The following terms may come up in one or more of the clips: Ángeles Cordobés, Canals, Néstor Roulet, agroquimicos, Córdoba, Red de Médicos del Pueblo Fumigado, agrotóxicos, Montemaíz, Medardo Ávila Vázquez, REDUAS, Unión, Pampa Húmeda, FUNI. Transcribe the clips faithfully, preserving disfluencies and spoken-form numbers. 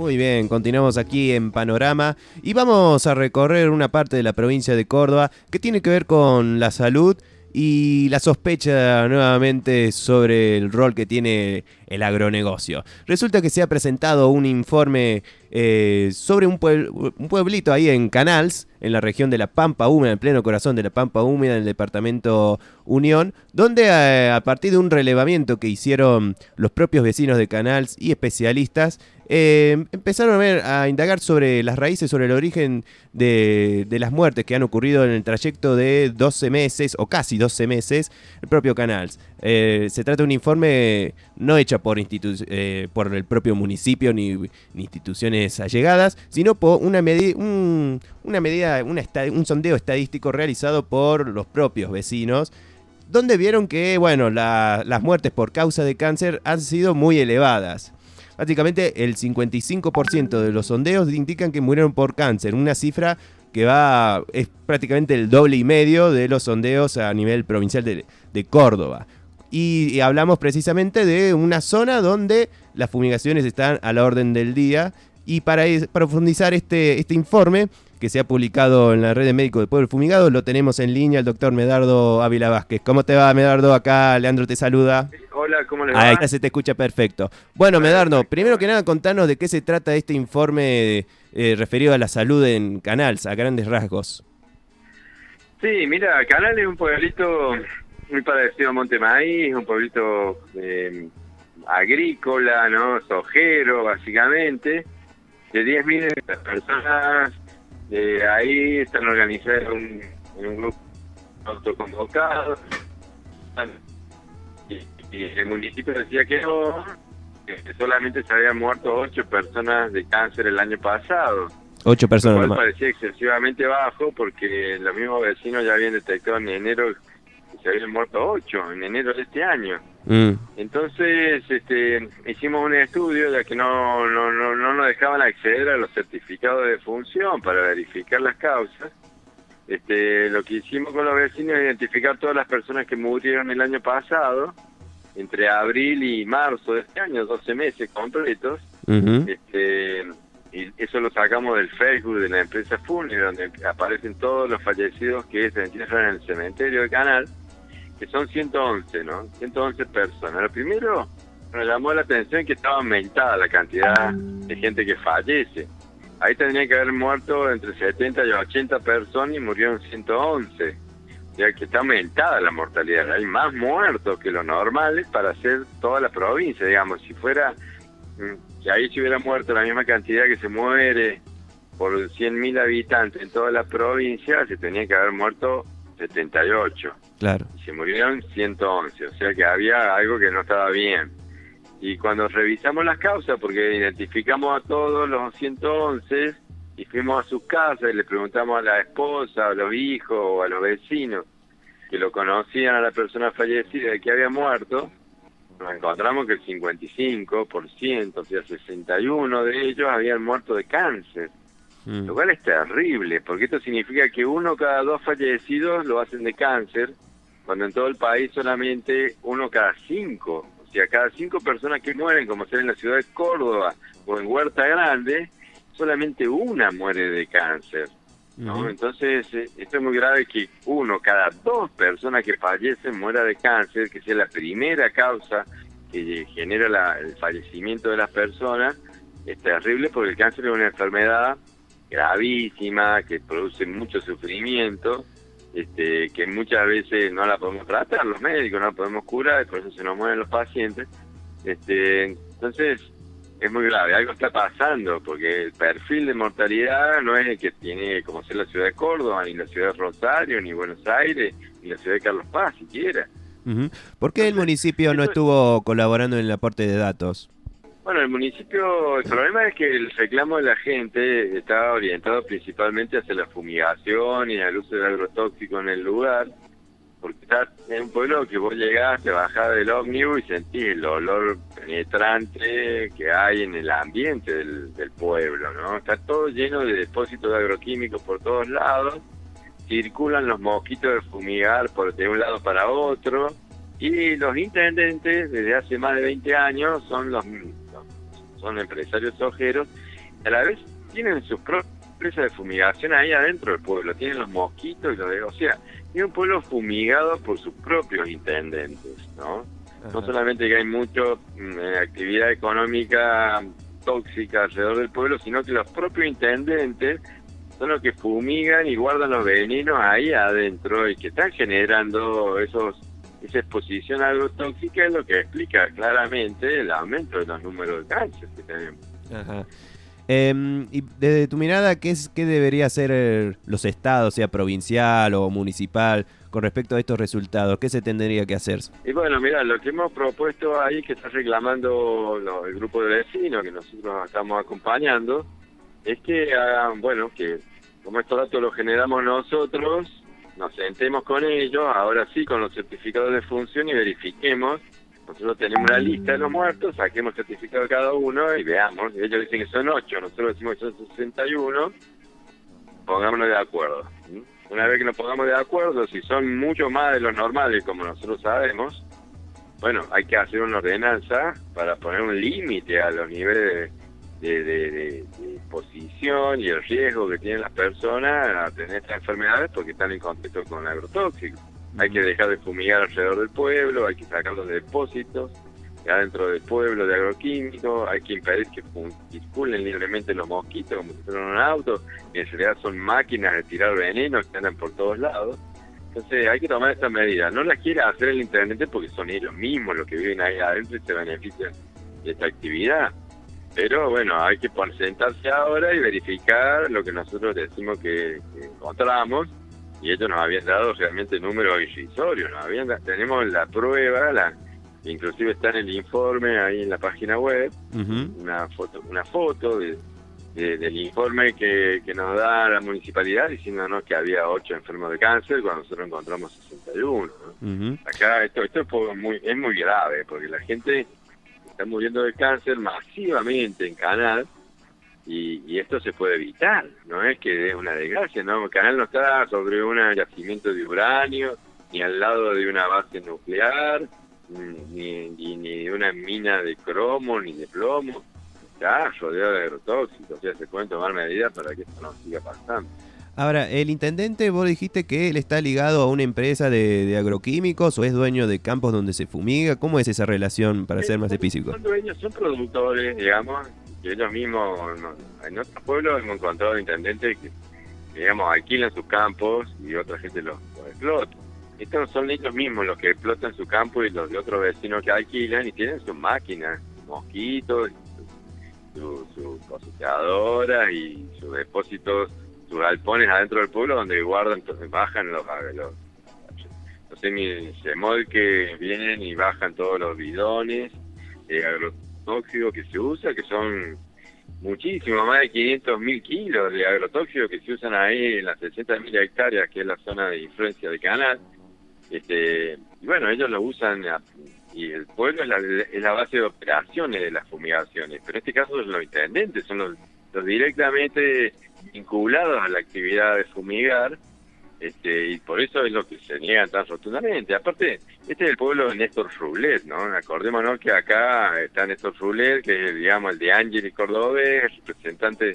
Muy bien, continuamos aquí en Panorama y vamos a recorrer una parte de la provincia de Córdoba que tiene que ver con la salud y la sospecha nuevamente sobre el rol que tiene el agronegocio. Resulta que se ha presentado un informe eh, sobre un, puebl un pueblito ahí en Canals, en la región de la Pampa Húmeda, en pleno corazón de la Pampa Húmeda, en el departamento Unión, donde eh, a partir de un relevamiento que hicieron los propios vecinos de Canals y especialistas, eh, empezaron a, ver, a indagar sobre las raíces, sobre el origen de, de las muertes que han ocurrido en el trayecto de doce meses, o casi doce meses, el propio Canals. Eh, se trata de un informe no hecho por, institu eh, por el propio municipio ni, ni instituciones allegadas, sino por una, medi un, una medida, una un sondeo estadístico realizado por los propios vecinos, donde vieron que bueno, la, las muertes por causa de cáncer han sido muy elevadas. Prácticamente el cincuenta y cinco por ciento de los sondeos indican que murieron por cáncer, una cifra que va es prácticamente el doble y medio de los sondeos a nivel provincial de, de Córdoba. Y, y hablamos precisamente de una zona donde las fumigaciones están a la orden del día. Y para es, profundizar este, este informe que se ha publicado en la Red de Médicos del Pueblo Fumigado, lo tenemos en línea al doctor Medardo Ávila Vázquez. ¿Cómo te va, Medardo? Acá Leandro te saluda. Hola, ¿cómo le va? Ahí se te escucha perfecto. Bueno, Medardo, primero que nada contanos de qué se trata este informe eh, referido a la salud en Canals, a grandes rasgos. Sí, mira, Canals es un pueblito muy parecido a Montemaíz, un pueblito eh, agrícola, ¿no? Sojero, básicamente, de diez mil personas. Eh, ahí están organizados un, un grupo autoconvocado. Y, y el municipio decía que no, que solamente se habían muerto ocho personas de cáncer el año pasado. Ocho personas. Lo cual parecía excesivamente bajo porque los mismos vecinos ya habían detectado en enero se habían muerto ocho en enero de este año. Mm. Entonces este, hicimos un estudio ya que no, no, no, no nos dejaban acceder a los certificados de defunción para verificar las causas. Este, lo que hicimos con los vecinos es identificar todas las personas que murieron el año pasado, entre abril y marzo de este año, doce meses completos. Mm-hmm. Este, y eso lo sacamos del Facebook de la empresa FUNI, donde aparecen todos los fallecidos que se entierran en el cementerio de Canal, que son ciento once, ¿no? ciento once personas. Lo primero nos llamó la atención que estaba aumentada la cantidad de gente que fallece. Ahí tendría que haber muerto entre setenta y ochenta personas y murieron ciento once. O sea que está aumentada la mortalidad. Hay más muertos que lo normal para hacer toda la provincia, digamos. Si fuera, si ahí se hubiera muerto la misma cantidad que se muere por cien mil habitantes en toda la provincia, se tenía que haber muerto setenta y ocho. Claro. Se murieron ciento once, o sea que había algo que no estaba bien. Y cuando revisamos las causas, porque identificamos a todos los ciento once y fuimos a sus casas y le preguntamos a la esposa, a los hijos o a los vecinos que lo conocían a la persona fallecida que había muerto, nos encontramos que el cincuenta y cinco por ciento, o sea, sesenta y uno de ellos habían muerto de cáncer. Mm. Lo cual es terrible, porque esto significa que uno cada dos fallecidos lo hacen de cáncer, cuando en todo el país solamente uno cada cinco. O sea, cada cinco personas que mueren, como sea en la ciudad de Córdoba o en Huerta Grande, solamente una muere de cáncer, ¿no? Mm. Entonces, esto es muy grave que uno cada dos personas que fallecen muera de cáncer, que sea la primera causa que genera la, el fallecimiento de las personas. Es terrible porque el cáncer es una enfermedad gravísima, que produce mucho sufrimiento, este, que muchas veces no la podemos tratar, los médicos no la podemos curar, y por eso se nos mueren los pacientes. Este, entonces, es muy grave, algo está pasando, porque el perfil de mortalidad no es el que tiene como ser la ciudad de Córdoba, ni la ciudad de Rosario, ni Buenos Aires, ni la ciudad de Carlos Paz, siquiera. ¿Por qué el municipio no estuvo colaborando en el aporte de datos? Bueno, el municipio, el problema es que el reclamo de la gente está orientado principalmente hacia la fumigación y el uso de agrotóxicos en el lugar, porque está en un pueblo que vos llegás, te bajás del ómnibus y sentís el olor penetrante que hay en el ambiente del, del pueblo, ¿no? Está todo lleno de depósitos de agroquímicos por todos lados, circulan los mosquitos de fumigar por de un lado para otro, y los intendentes desde hace más de veinte años son los son empresarios ojeros, y a la vez tienen sus propias empresas de fumigación ahí adentro del pueblo, tienen los mosquitos y los de... O sea, tiene un pueblo fumigado por sus propios intendentes, ¿no? Ajá. No solamente que hay mucha eh, actividad económica tóxica alrededor del pueblo, sino que los propios intendentes son los que fumigan y guardan los venenos ahí adentro y que están generando esos esa exposición agrotóxica, es lo que explica claramente el aumento de los números de cáncer que tenemos. Ajá. Eh, y desde tu mirada, ¿qué, es, qué debería hacer los estados, sea provincial o municipal, con respecto a estos resultados? ¿Qué se tendría que hacer? Y bueno, mira, lo que hemos propuesto ahí, que está reclamando lo, el grupo de vecinos que nosotros estamos acompañando, es que hagan, bueno, que como estos datos los generamos nosotros, nos sentemos con ellos, ahora sí, con los certificados de función y verifiquemos. Nosotros tenemos una lista de los muertos, saquemos certificado de cada uno y veamos. Ellos dicen que son ocho, nosotros decimos que son sesenta y uno. Pongámonos de acuerdo. Una vez que nos pongamos de acuerdo, si son mucho más de los normales, como nosotros sabemos, bueno, hay que hacer una ordenanza para poner un límite a los niveles de, de, de, de, de exposición y el riesgo que tienen las personas a tener estas enfermedades porque están en contacto con agrotóxicos. Hay que dejar de fumigar alrededor del pueblo, hay que sacar los depósitos de adentro del pueblo de agroquímicos, hay que impedir que circulen libremente los mosquitos como si fueran un auto, que en realidad son máquinas de tirar veneno que andan por todos lados. Entonces hay que tomar estas medidas. No las quiere hacer el intendente porque son ellos mismos los que viven ahí adentro y se benefician de esta actividad. Pero bueno, hay que sentarse ahora y verificar lo que nosotros decimos que, que encontramos. Y ellos nos habían dado realmente números irrisorios, nos habían dado, tenemos la prueba, la inclusive está en el informe ahí en la página web, uh-huh. una foto una foto de, de, del informe que, que nos da la municipalidad diciéndonos que había ocho enfermos de cáncer cuando nosotros encontramos sesenta y uno. ¿No? Uh-huh. Acá esto esto es muy, es muy grave porque la gente está muriendo de cáncer masivamente en Canal. Y, y esto se puede evitar, no es que es una desgracia, ¿no? El Canal no está sobre un yacimiento de uranio, ni al lado de una base nuclear, ni, ni, ni de una mina de cromo, ni de plomo, está rodeado de agrotóxicos, o sea, se pueden tomar medidas para que esto no siga pasando. Ahora, el intendente, vos dijiste que él está ligado a una empresa de, de agroquímicos o es dueño de campos donde se fumiga, ¿cómo es esa relación para ser más específico? Son dueños, son productores, digamos. Y ellos mismos, en otros pueblos hemos encontrado intendentes que, digamos, alquilan sus campos y otra gente los, los explota. Estos son ellos mismos los que explotan su campo y los de otros vecinos que alquilan y tienen sus máquinas, sus mosquitos, sus su, su cosechadoras y sus depósitos, sus galpones adentro del pueblo donde guardan, entonces bajan los... los los semisremolques vienen y bajan todos los bidones, eh, los agrotóxico que se usa, que son muchísimo, más de quinientos mil kilos de agrotóxico que se usan ahí en las sesenta mil hectáreas, que es la zona de influencia del Canal. Este, y bueno, ellos lo usan, a, y el pueblo es la, es la base de operaciones de las fumigaciones, pero en este caso son los intendentes, son los, los directamente vinculados a la actividad de fumigar, este, y por eso es lo que se niegan tan rotundamente. Aparte, este es el pueblo de Néstor Roulet, ¿no? Acordémonos que acá está Néstor Roulet, que es, digamos, el de Ángeles Cordobés, representante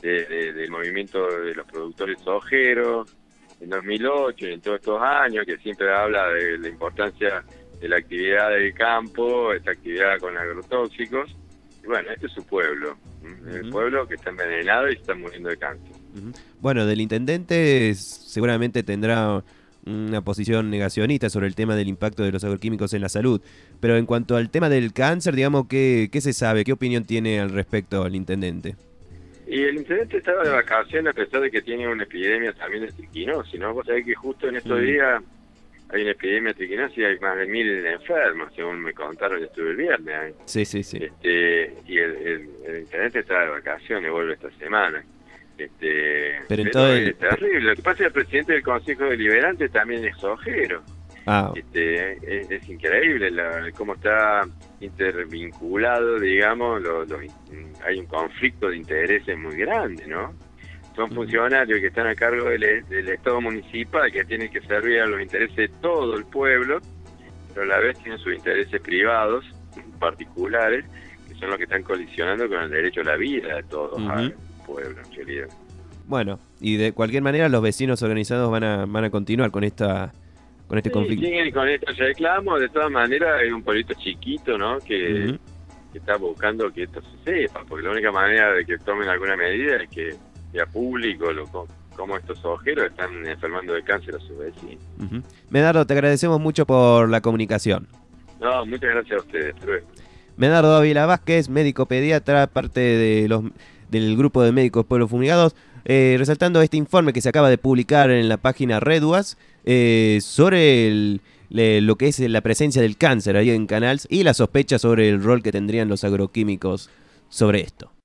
de, de, del movimiento de los productores ojeros en dos mil ocho y en todos estos años, que siempre habla de la importancia de la actividad del campo, esta actividad con agrotóxicos. Y bueno, este es su pueblo, uh-huh. El pueblo que está envenenado y está muriendo de cáncer. Bueno, del intendente seguramente tendrá una posición negacionista sobre el tema del impacto de los agroquímicos en la salud, pero en cuanto al tema del cáncer, digamos, ¿qué, qué se sabe? ¿Qué opinión tiene al respecto el intendente? Y el intendente estaba de vacaciones a pesar de que tiene una epidemia también de triquinosis, ¿no? Vos sabés que justo en estos mm. días hay una epidemia de triquinosis y hay más de mil enfermos, según me contaron, yo estuve el viernes. ¿Eh? Sí, sí, sí. Este, y el, el, el intendente está de vacaciones, vuelve esta semana. Este, pero entonces... es terrible. Lo que pasa es que el presidente del Consejo Deliberante también es ojero. Ah. Este, es, es increíble la, cómo está intervinculado, digamos, lo, lo, hay un conflicto de intereses muy grande, ¿no? Son funcionarios que están a cargo del, del Estado municipal, que tienen que servir a los intereses de todo el pueblo, pero a la vez tienen sus intereses privados, particulares, son los que están colisionando con el derecho a la vida de todos, uh-huh, al pueblo, en realidad. Bueno, y de cualquier manera los vecinos organizados van a van a continuar con esta con este sí, conflicto. Sí, con estos reclamos, de todas maneras es un pueblito chiquito, ¿no? Que, uh-huh, que está buscando que esto se sepa, porque la única manera de que tomen alguna medida es que sea público lo cómo estos ojeros están enfermando de cáncer a sus vecinos. Uh-huh. Medardo, te agradecemos mucho por la comunicación. No, muchas gracias a ustedes. Medardo Ávila Vázquez, médico pediatra, parte de los del grupo de médicos Pueblos Fumigados, eh, resaltando este informe que se acaba de publicar en la página Reduas eh, sobre el, le, lo que es la presencia del cáncer ahí en Canals y la sospecha sobre el rol que tendrían los agroquímicos sobre esto.